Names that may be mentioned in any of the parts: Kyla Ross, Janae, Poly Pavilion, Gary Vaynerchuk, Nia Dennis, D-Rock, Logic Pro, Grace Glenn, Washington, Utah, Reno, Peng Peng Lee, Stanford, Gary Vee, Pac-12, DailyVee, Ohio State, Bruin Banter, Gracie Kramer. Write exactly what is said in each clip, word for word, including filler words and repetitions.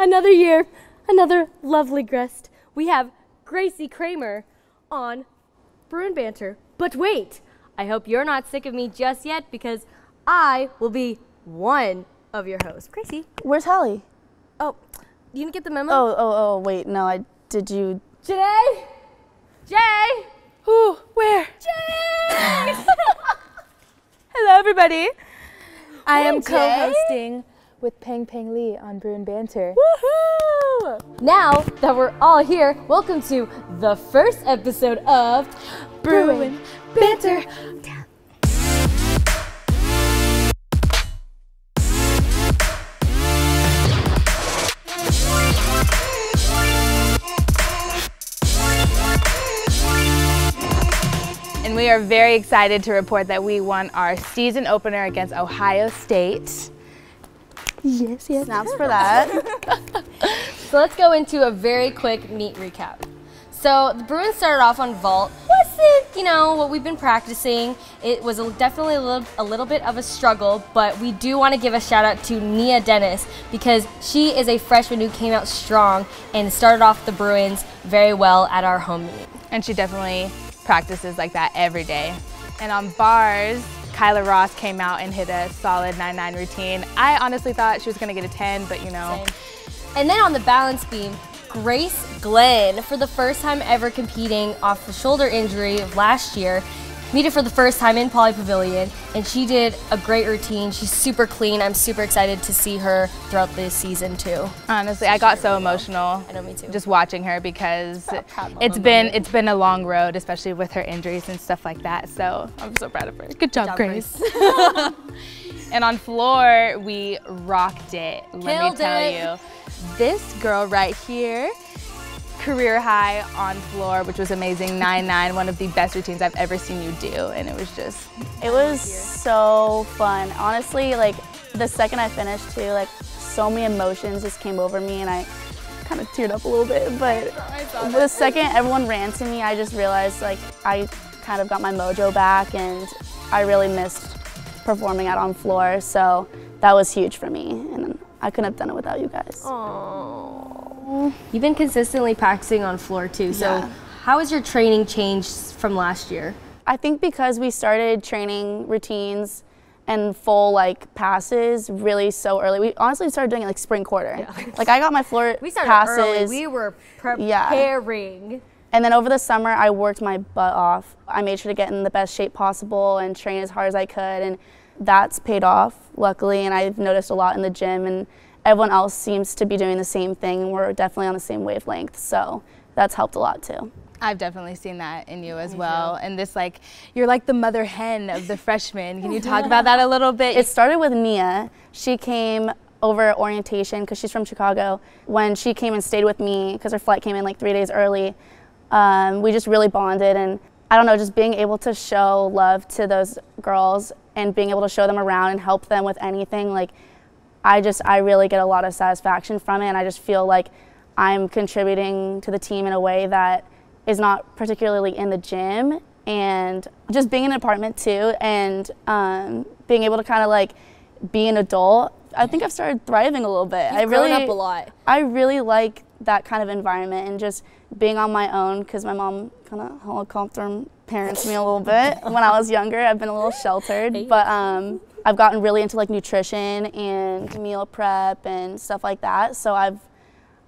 another year, another lovely guest. We have Gracie Kramer on Bruin Banter. But wait, I hope you're not sick of me just yet, because I will be one of your hosts. Gracie. Where's Holly? Oh, you didn't get the memo? Oh, oh, oh, wait, no, I, did you? Jay? Jay? Who? Where? Jay! Hello, everybody. I hey, am co-hosting with Peng Peng Lee on Bruin Banter. Woohoo! Now that we're all here, welcome to the first episode of Bruin, Bruin Banter. Banter. And we are very excited to report that we won our season opener against Ohio State. Yes, yes. Snaps for that. So let's go into a very quick meet recap. So the Bruins started off on vault. Wasn't, you know, what we've been practicing. It was a, definitely a little, a little bit of a struggle, but we do want to give a shout out to Nia Dennis, because she is a freshman who came out strong and started off the Bruins very well at our home meet. And she definitely practices like that every day. And on bars, Kyla Ross came out and hit a solid nine nine routine. I honestly thought she was going to get a ten, but you know. Same. And then on the balance beam, Grace Glenn, for the first time ever competing off the shoulder injury of last year, competed for the first time in Poly Pavilion, and she did a great routine. She's super clean. I'm super excited to see her throughout this season too. Honestly, I got so emotional. I know, me too. Just watching her, because it's been it's been a long road, especially with her injuries and stuff like that. So I'm so proud of her. Good job, Grace. And on floor, we rocked it. Let me tell you. This girl right here, career high on floor, which was amazing. nine nine, one of the best routines I've ever seen you do. And it was just, it was so fun. Honestly, like the second I finished too, like so many emotions just came over me and I kind of teared up a little bit. But the second everyone ran to me, I just realized like I kind of got my mojo back, and I really missed performing out on floor. So that was huge for me. And I couldn't have done it without you guys. Aww. You've been consistently practicing on floor too, so yeah. How has your training changed from last year? I think because we started training routines and full like passes really so early. We honestly started doing it like spring quarter. Yeah. Like I got my floor we started passes. Early. We were preparing. Yeah. And then over the summer, I worked my butt off. I made sure to get in the best shape possible and train as hard as I could. And that's paid off, luckily, and I've noticed a lot in the gym, and everyone else seems to be doing the same thing, and we're definitely on the same wavelength, so that's helped a lot too. I've definitely seen that in you as Me well, too. And this like, you're like the mother hen of the freshmen. Can you talk about that a little bit? It started with Nia. She came over orientation, because she's from Chicago. When she came and stayed with me, because her flight came in like three days early, um, we just really bonded, and I don't know, just being able to show love to those girls and being able to show them around and help them with anything, like I just, I really get a lot of satisfaction from it, and I just feel like I'm contributing to the team in a way that is not particularly in the gym, and just being in an apartment too, and um, being able to kind of like be an adult. I think I've started thriving a little bit. You've I really, grown up a lot. I really like that kind of environment and just being on my own, because my mom kind of helicopter parents me a little bit. When I was younger, I've been a little sheltered, but um, I've gotten really into like nutrition and meal prep and stuff like that. So I've,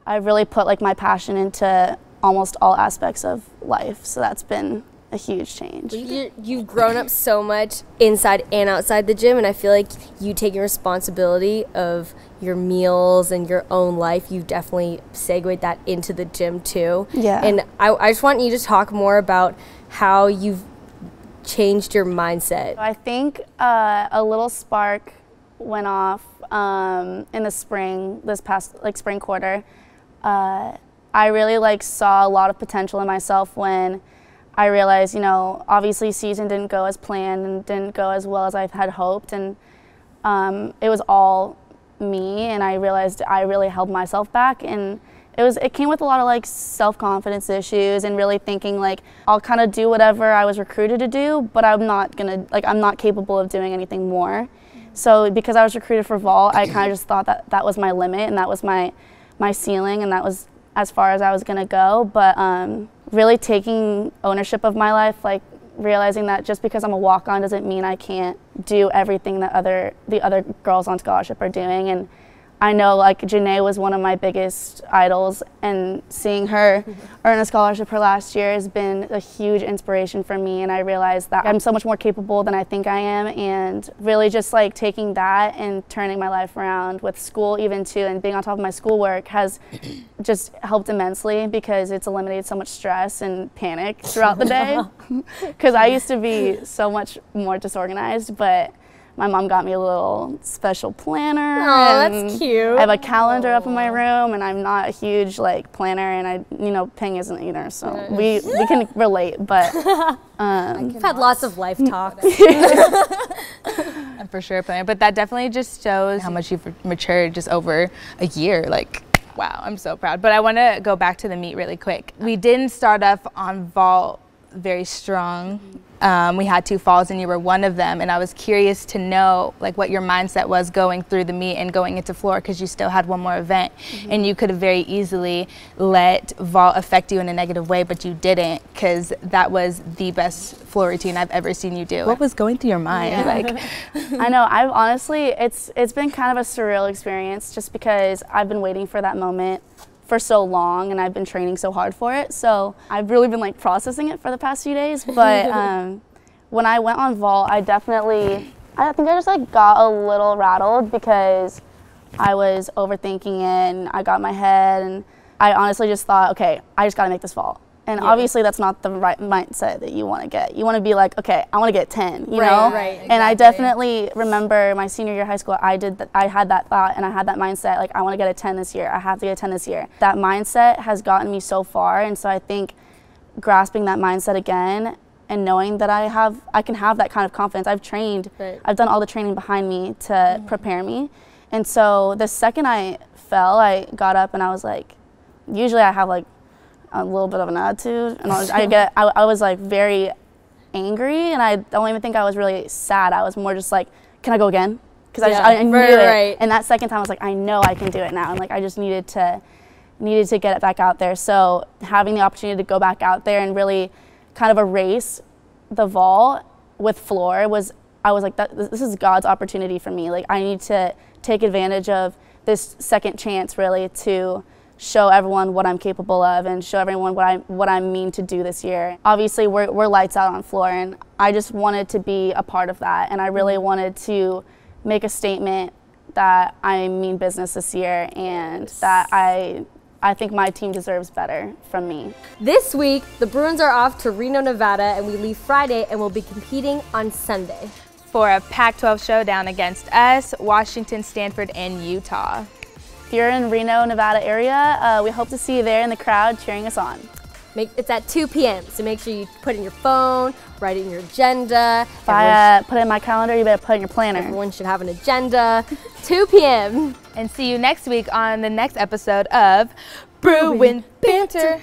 I've really put like my passion into almost all aspects of life. So that's been a huge change. You're, you've grown up so much inside and outside the gym, and I feel like you taking responsibility of your meals and your own life, you definitely segued that into the gym too. Yeah. And I, I just want you to talk more about how you've changed your mindset. I think uh, a little spark went off um, in the spring, this past like spring quarter. Uh, I really like saw a lot of potential in myself when I realized, you know, obviously season didn't go as planned and didn't go as well as I had hoped, and um, it was all me, and I realized I really held myself back, and it was it came with a lot of like self-confidence issues and really thinking like I'll kind of do whatever I was recruited to do, but I'm not gonna like I'm not capable of doing anything more. So because I was recruited for vault, I kind of just thought that that was my limit and that was my my ceiling, and that was as far as I was going to go. But um, really taking ownership of my life, like realizing that just because I'm a walk-on doesn't mean I can't do everything that other the other girls on scholarship are doing. And I know, like, Janae was one of my biggest idols, and seeing her earn a scholarship her last year has been a huge inspiration for me, and I realized that I'm so much more capable than I think I am, and really just like taking that and turning my life around with school even too, and being on top of my schoolwork has just helped immensely because it's eliminated so much stress and panic throughout the day. Because I used to be so much more disorganized, but my mom got me a little special planner. Oh, that's cute. I have a calendar Aww. Up in my room, and I'm not a huge like planner, and I, you know, Peng isn't either, so no. we we can relate. But um, I've had lots of life talks. For sure, Peng. But that definitely just shows how much you've matured just over a year. Like, wow, I'm so proud. But I want to go back to the meet really quick. We didn't start off on vault very strong. Um, we had two falls and you were one of them, and I was curious to know like what your mindset was going through the meet and going into floor, because you still had one more event mm-hmm. and you could have very easily let vault affect you in a negative way, but you didn't, because that was the best floor routine I've ever seen you do. What was going through your mind? Yeah. Like, I know, I've honestly, it's it's been kind of a surreal experience just because I've been waiting for that moment for so long, and I've been training so hard for it, so I've really been like processing it for the past few days. But um, when I went on vault, I definitely, I think I just like got a little rattled because I was overthinking it, and I got my head, and I honestly just thought, okay, I just got to make this vault. And yeah. obviously that's not the right mindset that you want to get. You want to be like, okay, I want to get ten, you right, know? Right, exactly. And I definitely remember my senior year of high school, I did th I had that thought, and I had that mindset, like, I want to get a ten this year. I have to get a ten this year. That mindset has gotten me so far, and so I think grasping that mindset again and knowing that I have, I can have that kind of confidence. I've trained, right. I've done all the training behind me to mm-hmm. prepare me. And so the second I fell, I got up and I was like, usually I have like a little bit of an attitude, and I, was, I get I, I was like very angry, and I don't even think I was really sad. I was more just like, can I go again? Because I, yeah, I, I knew right, it right. And that second time I was like, I know I can do it now, and like I just needed to needed to get it back out there. So having the opportunity to go back out there and really kind of erase the vault with floor was, I was like, that, this is God's opportunity for me. Like, I need to take advantage of this second chance really to show everyone what I'm capable of and show everyone what I what I mean to do this year. Obviously, we're, we're lights out on floor, and I just wanted to be a part of that, and I really wanted to make a statement that I mean business this year, and that I I think my team deserves better from me. This week, the Bruins are off to Reno, Nevada, and we leave Friday and we'll be competing on Sunday for a Pac twelve showdown against us, Washington, Stanford, and Utah. If you're in Reno, Nevada area, uh, we hope to see you there in the crowd cheering us on. Make, it's at two p m, so make sure you put in your phone, write in your agenda. If I uh, put in my calendar, you better put in your planner. Everyone should have an agenda. two p m And see you next week on the next episode of Bruin Banter.